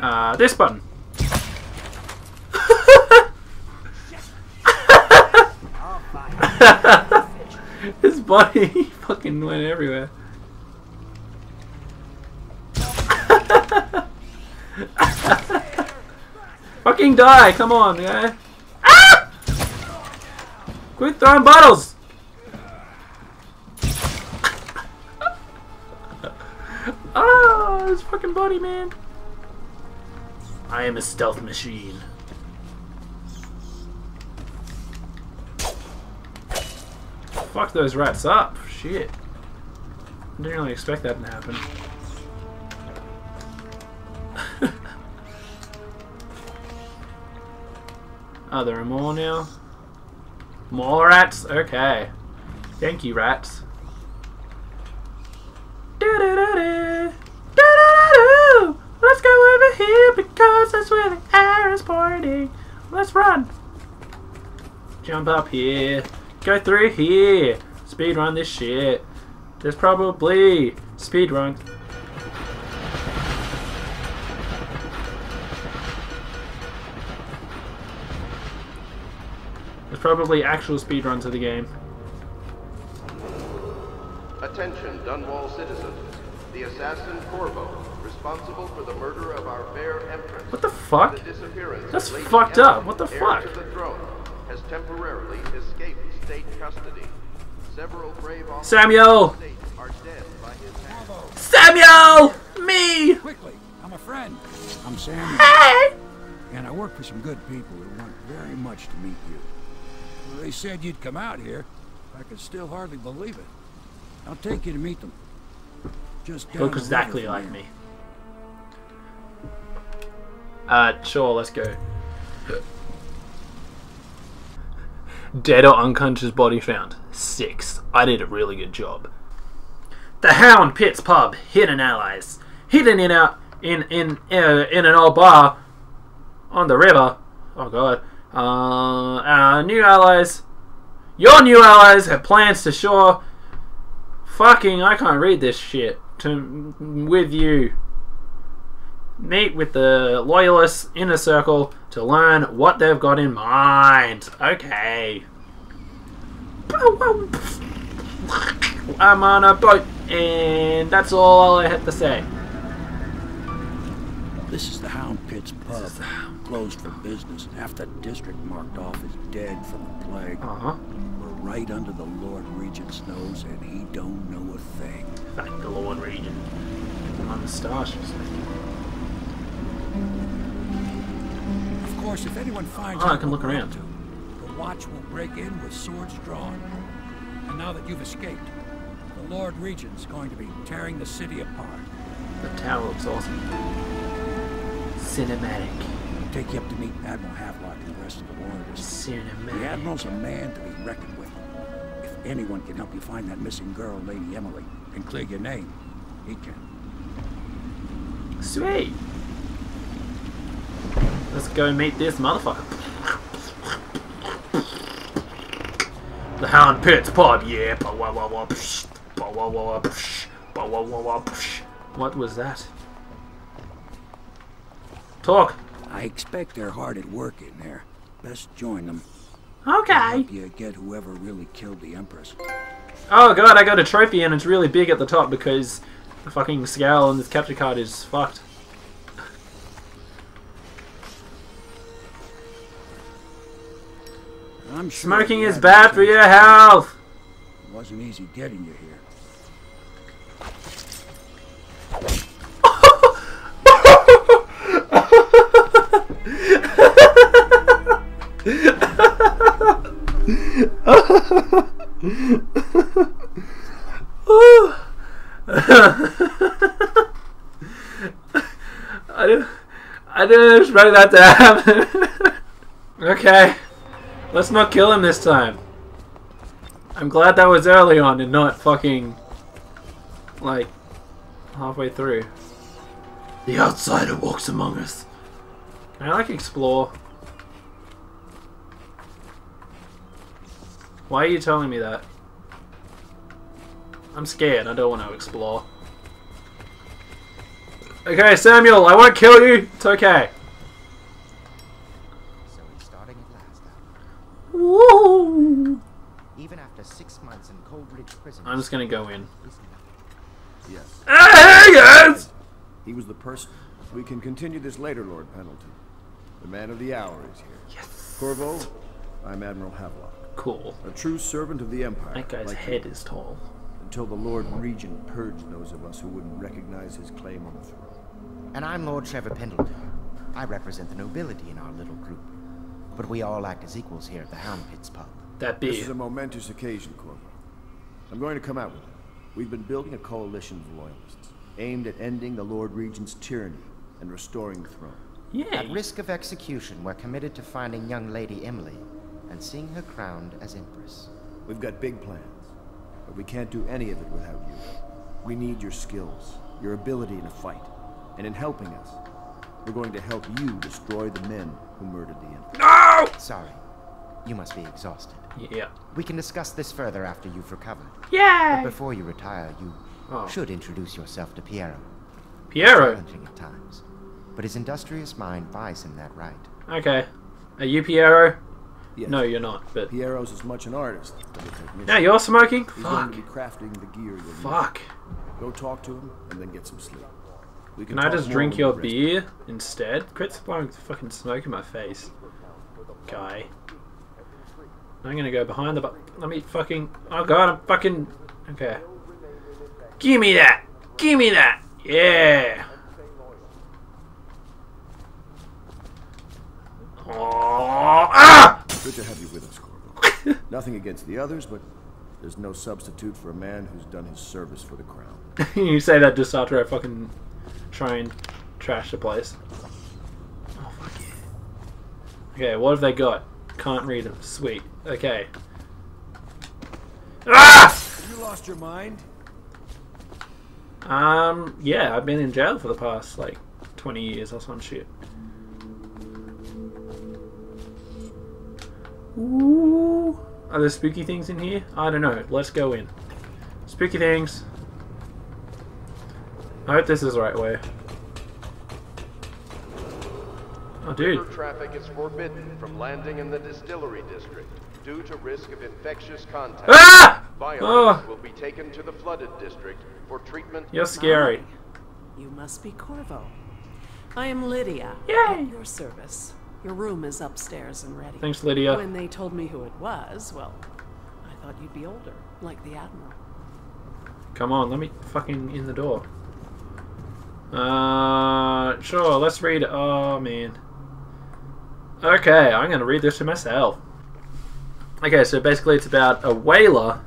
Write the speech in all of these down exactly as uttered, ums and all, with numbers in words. Uh, this button. His body fucking went everywhere. Fucking die, come on, guy. Ah! Quit throwing bottles! Ah, his fucking body, man. I am a stealth machine. Fuck those rats up. Shit. I didn't really expect that to happen. Oh, there are more now? More rats? Okay. Thank you, rats. Do-do-do-do. Do-do-do-do. Let's go over here because that's where the arrow is pointing. Let's run. Jump up here. Go through here. Speedrun this shit. There's probably speedrun. There's probably actual speedruns of the game. Attention, Dunwall citizens. The assassin Corvo, responsible for the murder of our fair empress. What the fuck? The That's fucked Emily, up. What the fuck? Has temporarily escaped state custody. Several brave Samuel! Are dead by his hand. Samuel! Me! Quickly, I'm a friend. I'm Samuel. Hey! And I work for some good people who want very much to meet you. They said you'd come out here. I could still hardly believe it. I'll take you to meet them. Just look exactly like here. me. Uh, sure, let's go. Dead or unconscious body found. Six. I did a really good job. The Hound Pits pub. Hidden allies. Hidden in a in in uh, in an old bar on the river. Oh god. Uh, our new allies. Your new allies have plans to shore. Fucking, I can't read this shit. To with you. Meet with the loyalists in a circle to learn what they've got in mind. Okay. I'm on a boat, and that's all I had to say. This is the Hound Pits pub, closed for business. Half the district marked off as dead from the plague. Uh-huh. We're right under the Lord Regent's nose, and he don't know a thing. Thank the Lord Regent. My moustache is Of course, if anyone finds oh, I can look around. To, the watch will break in with swords drawn. And now that you've escaped, the Lord Regent's going to be tearing the city apart. The tower looks awesome. Cinematic. I'll take you up to meet Admiral Havelock and the rest of the warriors. Cinematic. The Admiral's a man to be reckoned with. If anyone can help you find that missing girl, Lady Emily, and clear your name, he can. Sweet. Let's go meet this motherfucker. The Hound Pits pub, yeah. What was that? Talk. I expect they're hard at work in there. Best join them. Okay. Help you get whoever really killed the Empress. Oh god, I got a trophy and it's really big at the top because the fucking scale on this capture card is fucked. I'm sure smoking is bad for your health. It wasn't easy getting you here. I didn't. I didn't expect that to happen. Okay. Let's not kill him this time. I'm glad that was early on and not fucking, like, halfway through. The outsider walks among us. Can I, like, explore? Why are you telling me that? I'm scared. I don't want to explore. Okay, Samuel, I won't kill you. It's okay. So it's starting at last. Woo! Even after six months in Coldridge prison, I'm just gonna go in. Yes. Hey guys! He was the person. We can continue this later, Lord Pendleton. The man of the hour is here. Yes. Corvo, I'm Admiral Havelock. Cool. A true servant of the Empire. That guy's like head you. is tall. Until the Lord Regent purged those of us who wouldn't recognize his claim on the throne. And I'm Lord Trevor Pendleton. I represent the nobility in our little group. But we all act as equals here at the Hound Pits pub. That be. This is a momentous occasion, Corvo. I'm going to come out with it. We've been building a coalition of loyalists, aimed at ending the Lord Regent's tyranny and restoring the throne. Yay. At risk of execution, we're committed to finding young Lady Emily and seeing her crowned as Empress. We've got big plans, but we can't do any of it without you. We need your skills, your ability in a fight, and in helping us. We're going to help you destroy the men who murdered the Empress. No! Sorry. You must be exhausted. Yeah. We can discuss this further after you've recovered. Yeah. But before you retire, you oh. should introduce yourself to Piero. Piero? Challenging at times, but his industrious mind buys him that right. Okay. Are you Piero? Yes. No, you're not. But Piero's as much an artist as a technician. Now you're smoking. He's Fuck. Going to be crafting the gear. You'll Fuck. Need. Go talk to him and then get some sleep. We can, can I just drink your beer instead? Quit blowing fucking smoke in my face, guy. I'm gonna go behind the bu- Let me fucking- Oh god, I'm fucking- Okay. Gimme that! Gimme that! Yeah! Oh, ah! Good to have you with us, Corvo. Nothing against the others, but there's no substitute for a man who's done his service for the crown. You say that just after I fucking try and trash the place. Oh, fuck yeah. Okay, what have they got? Can't read them. Sweet. Okay. Ah! Have you lost your mind? Um, yeah, I've been in jail for the past, like, twenty years or some shit. Ooh. Are there spooky things in here? I don't know. Let's go in. Spooky things. I hope this is the right way. Oh, dude. Traffic is forbidden from landing in the distillery district due to risk of infectious contact. Ah! Violence oh. will be taken to the flooded district for treatment. You're scary. Hi. You must be Corvo. I am Lydia. Yay. At your service. Your room is upstairs and ready. Thanks, Lydia. When they told me who it was, well, I thought you'd be older, like the Admiral. Come on, let me fucking in the door. Uh, sure, let's read it. Oh, man. Okay, I'm going to read this to myself. Okay, so basically it's about a whaler.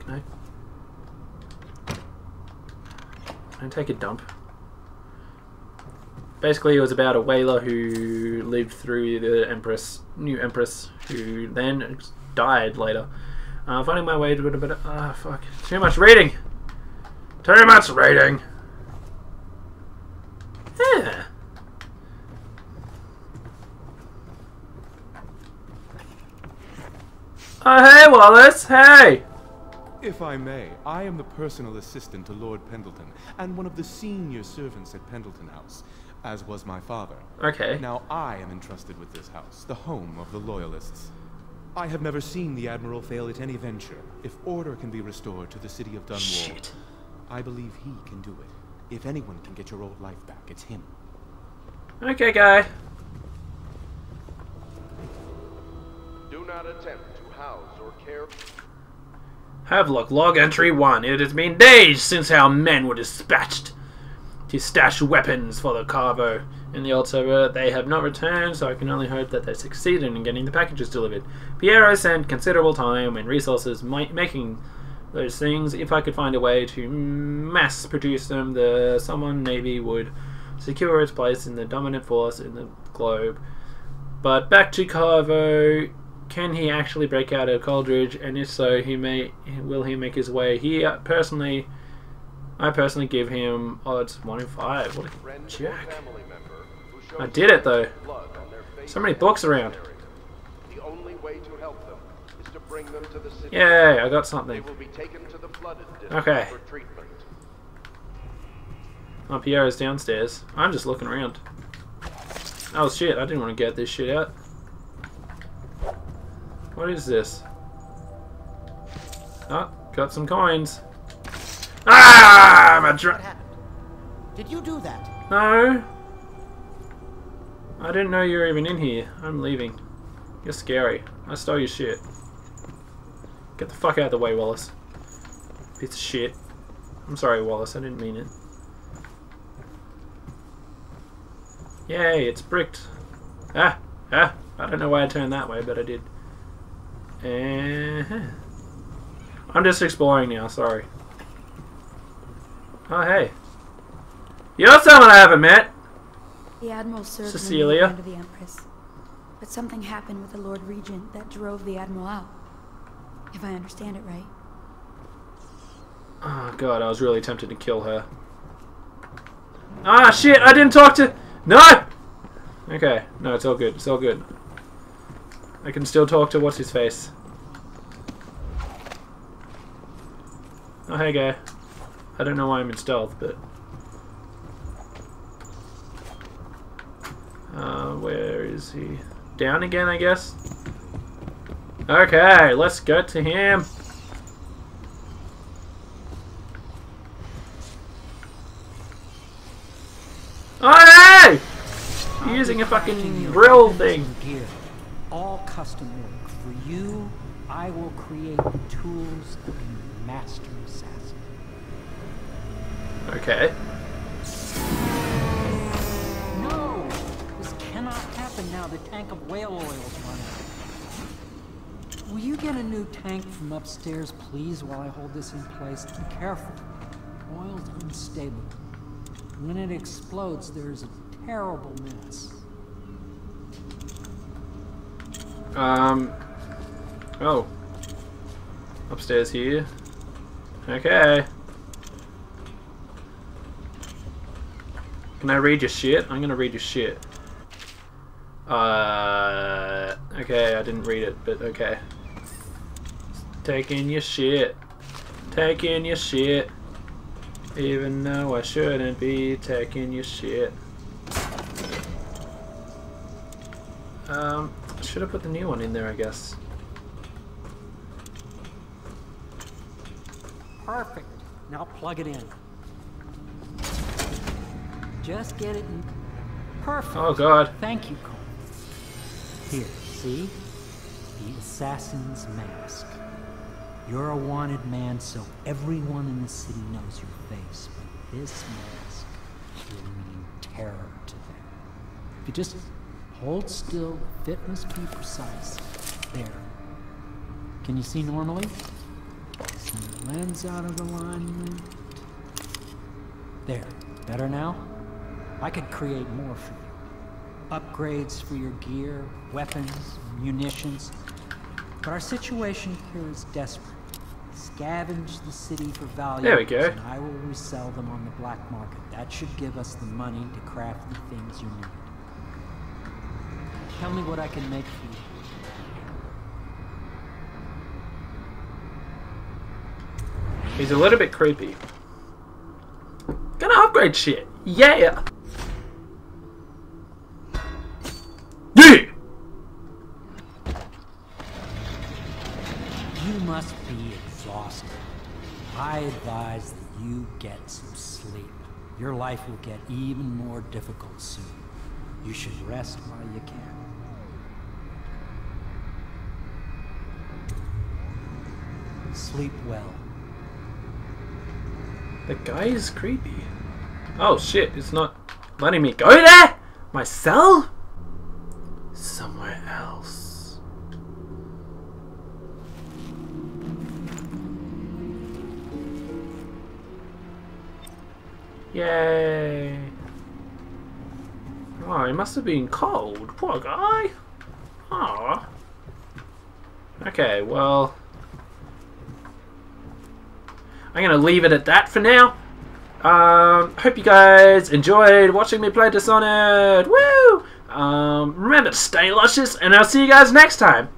Can I... Can I take a dump? Basically it was about a whaler who lived through the Empress, new Empress, who then died later. Uh, finding my way to a bit of... Ah, fuck. Too much reading! Too much reading! Yeah. Oh, hey, Wallace! Hey! If I may, I am the personal assistant to Lord Pendleton, and one of the senior servants at Pendleton House, as was my father. Okay. Now I am entrusted with this house, the home of the Loyalists. I have never seen the Admiral fail at any venture. If order can be restored to the city of Dunwall, Shit. I believe he can do it. If anyone can get your old life back, it's him. Okay, guy. Do not attempt. House or care. Havelock, log entry one. It has been days since our men were dispatched to stash weapons for the Corvo in the old server. They have not returned, so I can only hope that they succeeded in getting the packages delivered. Piero spent considerable time and resources making those things. If I could find a way to mass produce them, the someone Navy would secure its place in the dominant force in the globe. But back to Corvo. Can he actually break out of Coldridge, and if so, he may will he make his way here? Personally, I personally give him odds one in five. What a jack! I did it though. So many books around. Yeah, I got something. Okay. My Piero's downstairs. I'm just looking around. Oh shit, I didn't want to get this shit out. What is this? Oh, got some coins. Ah! My dr- What happened? Did you do that? No. I didn't know you were even in here. I'm leaving. You're scary. I stole your shit. Get the fuck out of the way, Wallace. Piece of shit. I'm sorry, Wallace. I didn't mean it. Yay, it's bricked. Ah! Ah! I don't know why I turned that way, but I did. Uh-huh. I'm just exploring now, sorry. Oh, hey. You're someone I haven't met! The Admiral served Cecilia. Under the Empress. But something happened with the Lord Regent that drove the Admiral out. If I understand it right. Oh, God, I was really tempted to kill her. Ah, shit, I didn't talk to... No! Okay, no, it's all good, it's all good. I can still talk to what's-his-face. Oh, hey, guy. I don't know why I'm in stealth, but... Uh, where is he? Down again, I guess? Okay, let's go to him! Oh, hey! You're using a fucking grill thing! All custom work. For you, I will create the tools of a master assassin. Okay. No! This cannot happen now. The tank of whale oil is running out. Will you get a new tank from upstairs, please, while I hold this in place? Be careful. Oil's unstable. When it explodes, there's a terrible mess. Um, oh, upstairs here, okay, can I read your shit? I'm gonna read your shit, uh, okay, I didn't read it, but okay, take in your shit, take in your shit, even though I shouldn't be taking your shit, um, should have put the new one in there, I guess. Perfect. Now plug it in. Just get it in. Perfect. Oh, God. Thank you, Cole. Here, see? The assassin's mask. You're a wanted man, so everyone in the city knows your face. But this mask will mean terror to them. If you just... hold still, fitness be precise. There. Can you see normally? Send the lens out of alignment. There. Better now? I could create more for you. Upgrades for your gear, weapons, munitions. But our situation here is desperate. Scavenge the city for valuables. There we go. And I will resell them on the black market. That should give us the money to craft the things you need. Tell me what I can make for you. He's a little bit creepy. Gonna upgrade shit. Yeah! Yeah! You must be exhausted. I advise that you get some sleep. Your life will get even more difficult soon. You should rest while you can. Sleep well. The guy is creepy. Oh shit, it's not letting me go there! My cell? Somewhere else. Yay! Oh, he must have been cold. Poor guy! Aww. Okay, well... I'm gonna leave it at that for now. Um, hope you guys enjoyed watching me play Dishonored. Woo! Um, remember to stay luscious, and I'll see you guys next time.